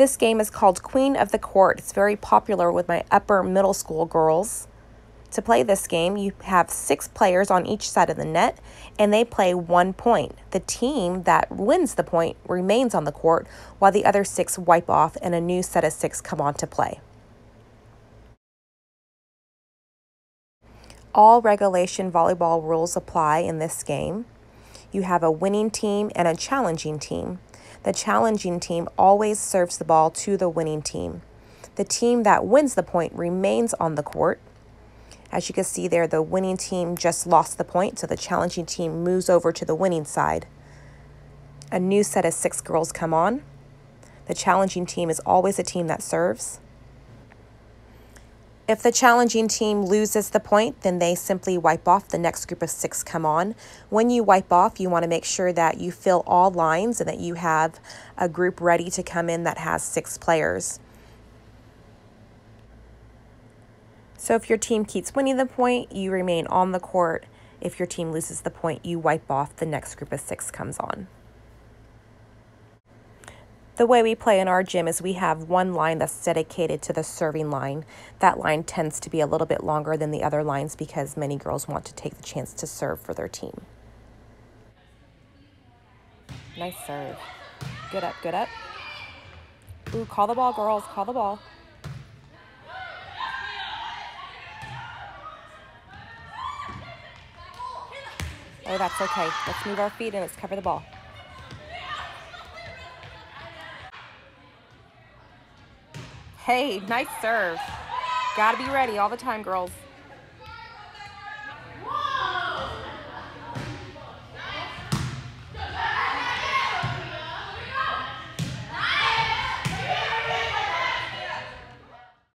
This game is called Queen of the Court. It's very popular with my upper middle school girls. To play this game, you have 6 players on each side of the net, and they play 1 point. The team that wins the point remains on the court, while the other 6 wipe off and a new set of 6 come on to play. All regulation volleyball rules apply in this game. You have a winning team and a challenging team. The challenging team always serves the ball to the winning team. The team that wins the point remains on the court. As you can see there, the winning team just lost the point, so the challenging team moves over to the winning side. A new set of 6 girls come on. The challenging team is always a team that serves. If the challenging team loses the point, then they simply wipe off. The next group of 6 come on. When you wipe off, you want to make sure that you fill all lines and that you have a group ready to come in that has 6 players. So if your team keeps winning the point, you remain on the court. If your team loses the point, you wipe off. The next group of 6 comes on. The way we play in our gym is we have one line that's dedicated to the serving line. That line tends to be a little bit longer than the other lines because many girls want to take the chance to serve for their team. Nice serve. Good up, good up. Ooh, call the ball, girls, call the ball. Oh, that's okay. Let's move our feet and let's cover the ball. Hey, nice serve. Gotta be ready all the time, girls.